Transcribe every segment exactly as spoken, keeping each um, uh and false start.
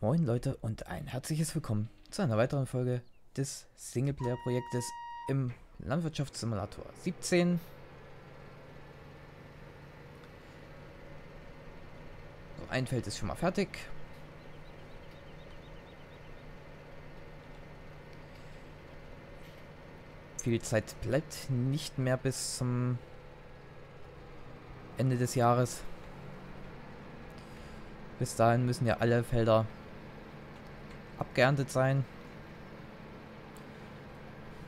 Moin Leute und ein herzliches Willkommen zu einer weiteren Folge des Singleplayer-Projektes im Landwirtschaftssimulator siebzehn. So, ein Feld ist schon mal fertig. Viel Zeit bleibt nicht mehr bis zum Ende des Jahres. Bis dahin müssen ja alle Felder abgeerntet sein.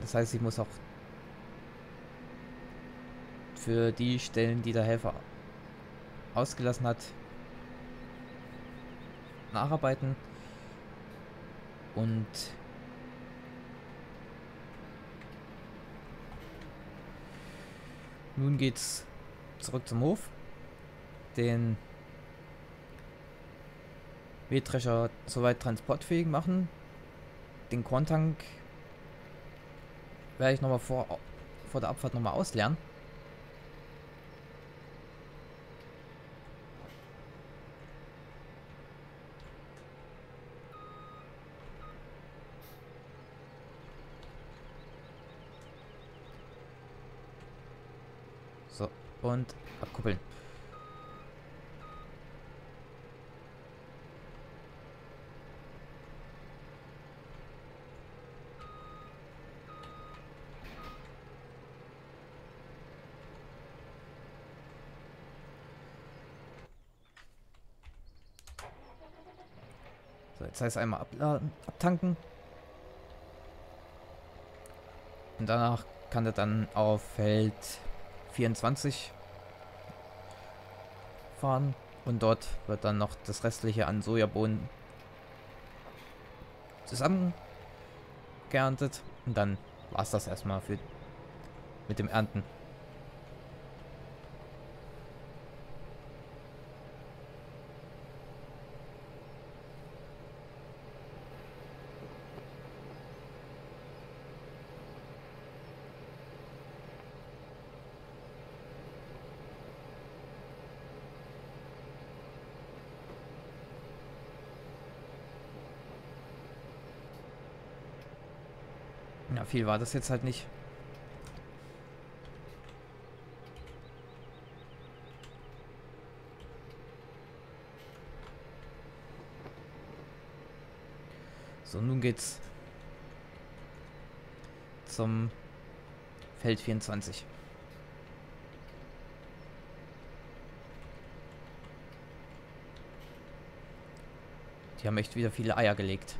Das heißt, ich muss auch für die Stellen, die der Helfer ausgelassen hat, nacharbeiten. Und nun geht's zurück zum Hof. Den Mähdrescher soweit transportfähig machen. Den Korntank werde ich nochmal vor, vor der Abfahrt nochmal ausleeren. So, und abkuppeln. Das heißt, einmal abladen, abtanken. Und danach kann er dann auf Feld vierundzwanzig fahren. Und dort wird dann noch das restliche an Sojabohnen zusammengeerntet. Und dann war es das erstmal für, mit dem Ernten. Ja, viel war das jetzt halt nicht. So, nun geht's zum Feld vierundzwanzig. Die haben echt wieder viele Eier gelegt.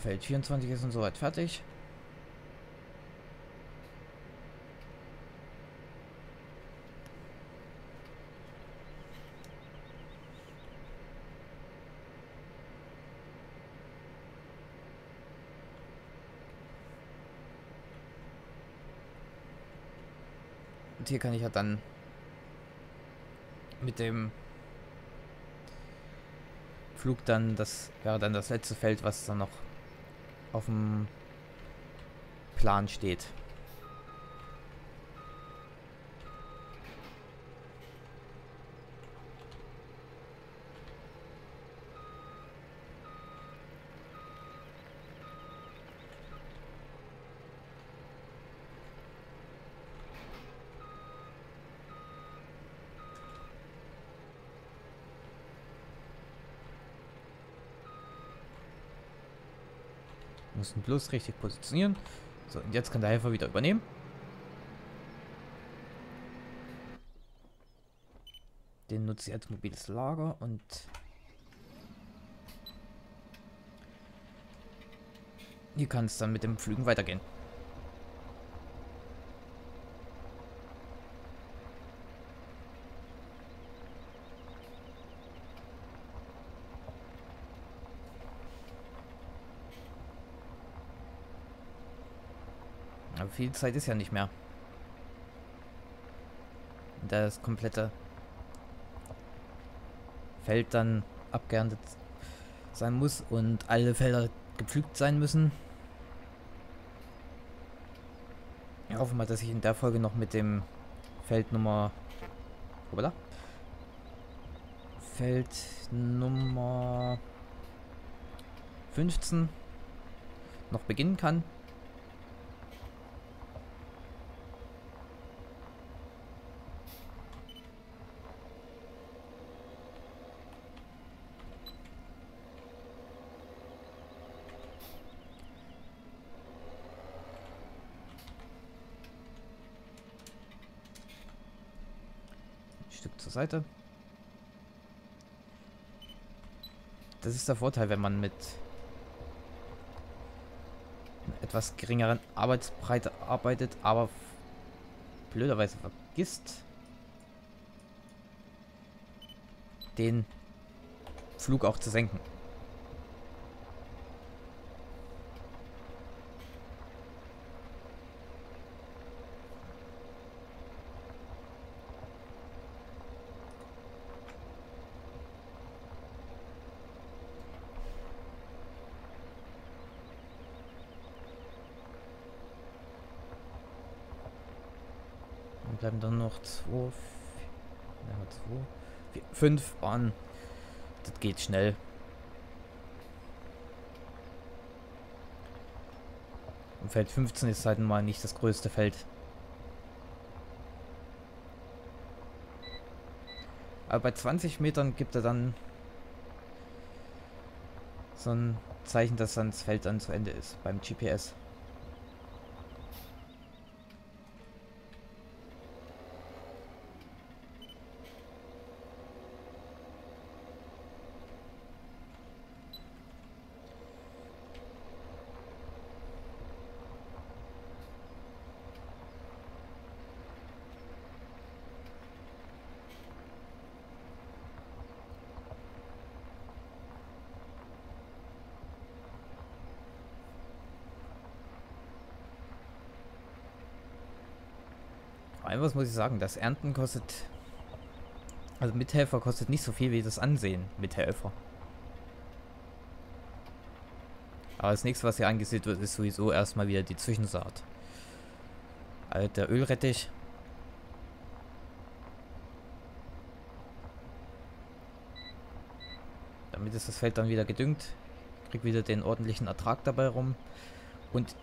Feld vierundzwanzig ist und soweit fertig. Und hier kann ich ja dann mit dem Flug dann, das wäre dann das letzte Feld, was dann noch auf dem Plan steht. Müssen bloß richtig positionieren. So, und jetzt kann der Helfer wieder übernehmen. Den nutze ich als mobiles Lager und hier kann es dann mit dem Pflügen weitergehen. Viel Zeit ist ja nicht mehr. Da das komplette Feld dann abgeerntet sein muss und alle Felder gepflügt sein müssen. Ich hoffe mal, dass ich in der Folge noch mit dem Feld Nummer Hoppala. Feld Nummer fünfzehn noch beginnen kann. Zur Seite. Das ist der Vorteil, wenn man mit einer etwas geringeren Arbeitsbreite arbeitet, aber blöderweise vergisst, den Flug auch zu senken. Bleiben dann noch zwei, vier, fünf Bahnen. Das geht schnell. Und Feld fünfzehn ist halt mal nicht das größte Feld. Aber bei zwanzig Metern gibt er dann so ein Zeichen, dass dann das Feld dann zu Ende ist beim G P S. Was muss ich sagen, das Ernten kostet, also Mithelfer kostet nicht so viel wie das Ansehen, Mithelfer. Aber das nächste, was hier angesehen wird, ist sowieso erstmal wieder die Zwischensaat. Also der Ölrettich. Damit ist das Feld dann wieder gedüngt, kriegt wieder den ordentlichen Ertrag dabei rum und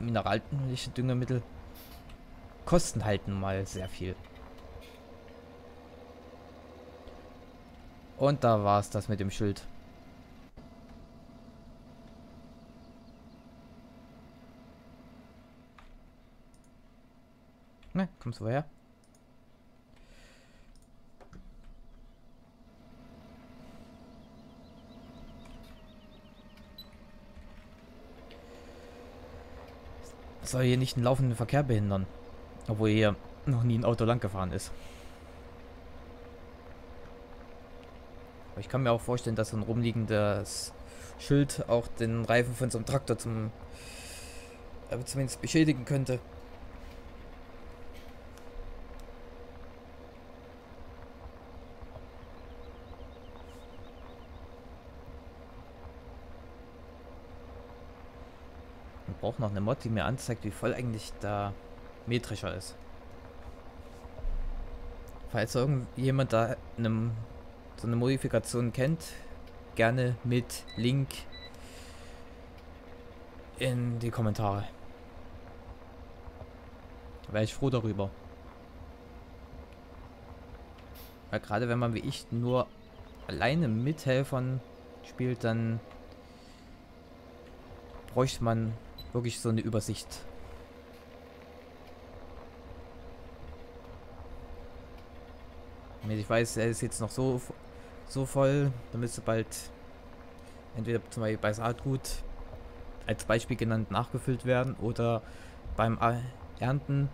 mineralische Düngemittel kosten halten mal sehr viel. Und da war es das mit dem Schild. Ne, kommst du woher? Das soll hier nicht den laufenden Verkehr behindern. Obwohl hier noch nie ein Auto lang gefahren ist. Aber ich kann mir auch vorstellen, dass so ein rumliegendes Schild auch den Reifen von so einem Traktor zum äh, zumindest beschädigen könnte. Man braucht noch eine Mod, die mir anzeigt, wie voll eigentlich da metrischer ist. Falls irgendjemand da eine, so eine Modifikation kennt, gerne mit Link in die Kommentare. Wäre ich froh darüber. Weil gerade wenn man wie ich nur alleine mit Helfern spielt, dann bräuchte man wirklich so eine Übersicht. Ich weiß, er ist jetzt noch so, so voll, da müsste bald entweder zum Beispiel bei Saatgut als Beispiel genannt nachgefüllt werden oder beim Ernten.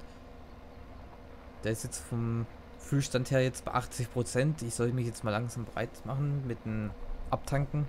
Der ist jetzt vom Füllstand her jetzt bei achtzig Prozent. Ich soll mich jetzt mal langsam bereit machen mit dem Abtanken.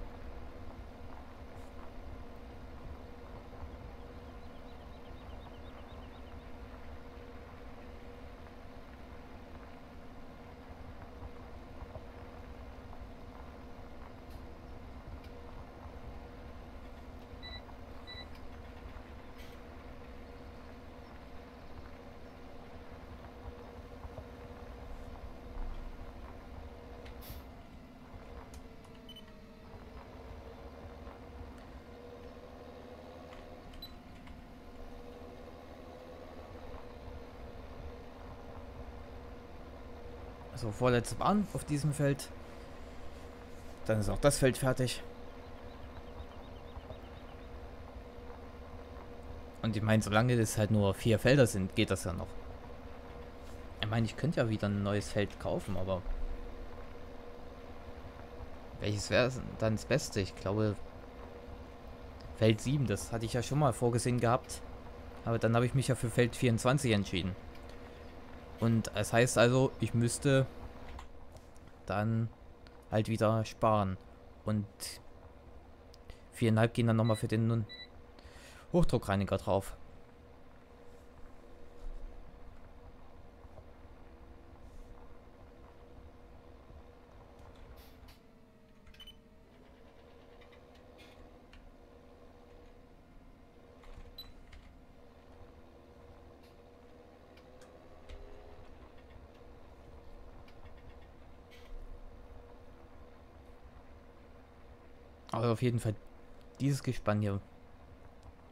Also vorletzte Bahn auf diesem Feld. Dann ist auch das Feld fertig. Und ich meine, solange das halt nur vier Felder sind, geht das ja noch. Ich meine, ich könnte ja wieder ein neues Feld kaufen, aber... welches wäre dann das Beste? Ich glaube... Feld sieben, das hatte ich ja schon mal vorgesehen gehabt. Aber dann habe ich mich ja für Feld vierundzwanzig entschieden. Und das heißt also, ich müsste dann halt wieder sparen. Und viereinhalb gehen dann nochmal für den Hochdruckreiniger drauf. Aber auf jeden Fall, dieses Gespann hier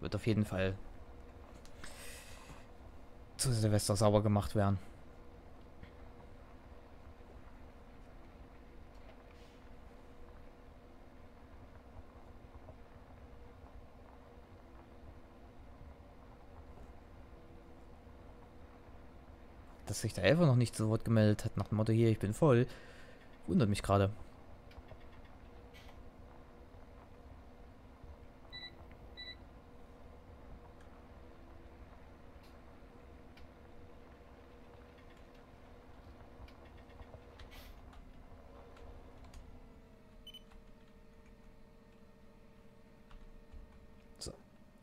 wird auf jeden Fall zu Silvester sauber gemacht werden. Dass sich der Elfer noch nicht zu Wort gemeldet hat nach dem Motto, hier, ich bin voll, wundert mich gerade.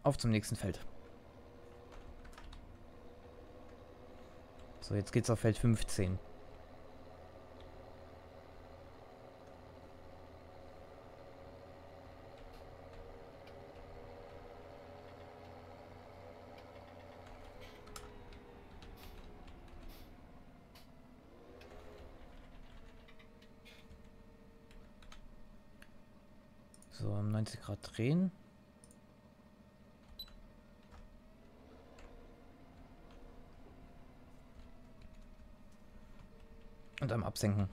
Auf zum nächsten Feld. So, jetzt geht's auf Feld fünfzehn. So, um neunzig Grad drehen. Und am Absenken.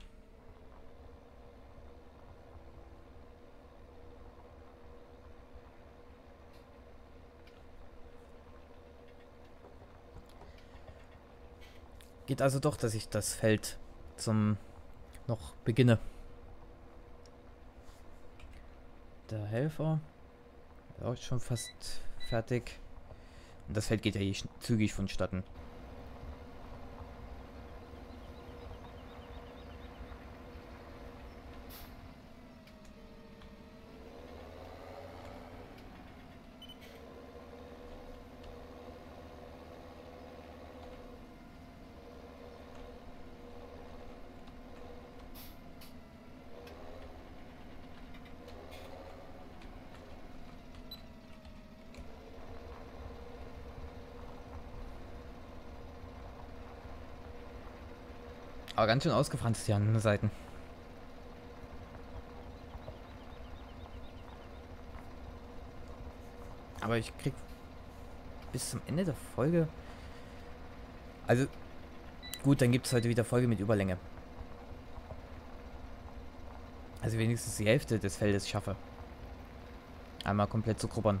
Geht also doch, dass ich das Feld zum noch beginne. Der Helfer ist auch schon fast fertig. Und das Feld geht ja hier zügig vonstatten. Aber ganz schön ausgefranst hier an den Seiten. Aber ich krieg bis zum Ende der Folge... Also, gut, dann gibt es heute wieder Folge mit Überlänge. Also wenigstens die Hälfte des Feldes schaffe. Einmal komplett zu grubbern.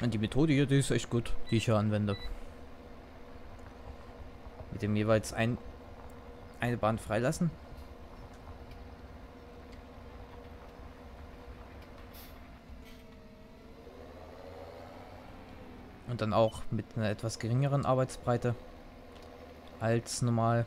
Und die Methode hier, die ist echt gut, die ich hier anwende. Mit dem jeweils ein, eine Bahn freilassen. Und dann auch mit einer etwas geringeren Arbeitsbreite als normal.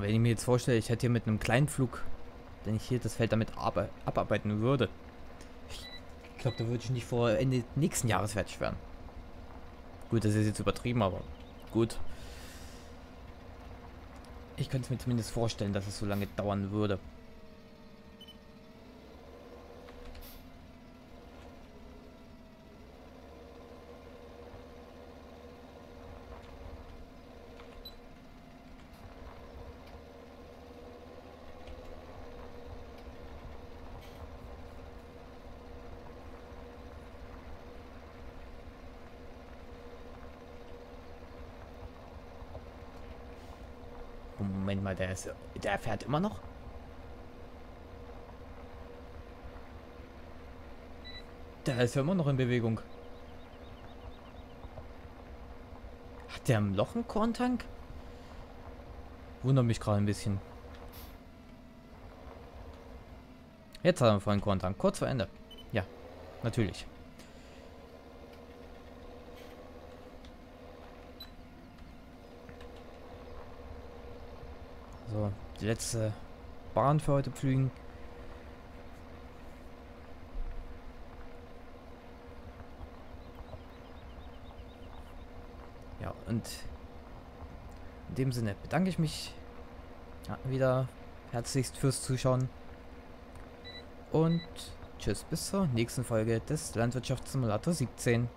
Und wenn ich mir jetzt vorstelle, ich hätte hier mit einem kleinen Flug, wenn ich hier das Feld damit abarbeiten würde, ich glaube, da würde ich nicht vor Ende nächsten Jahres fertig werden. Gut, das ist jetzt übertrieben, aber gut. Ich könnte es mir zumindest vorstellen, dass es so lange dauern würde. Moment mal, der, ist, der fährt immer noch? Der ist ja immer noch in Bewegung. Hat der im Loch einen Korntank? Wundert mich gerade ein bisschen. Jetzt hat er vorhin einen Korntank. Kurz vor Ende. Ja, natürlich. So, die letzte Bahn für heute pflügen. Ja, und in dem Sinne bedanke ich mich wieder herzlichst fürs Zuschauen. Und tschüss bis zur nächsten Folge des Landwirtschaftssimulator siebzehn.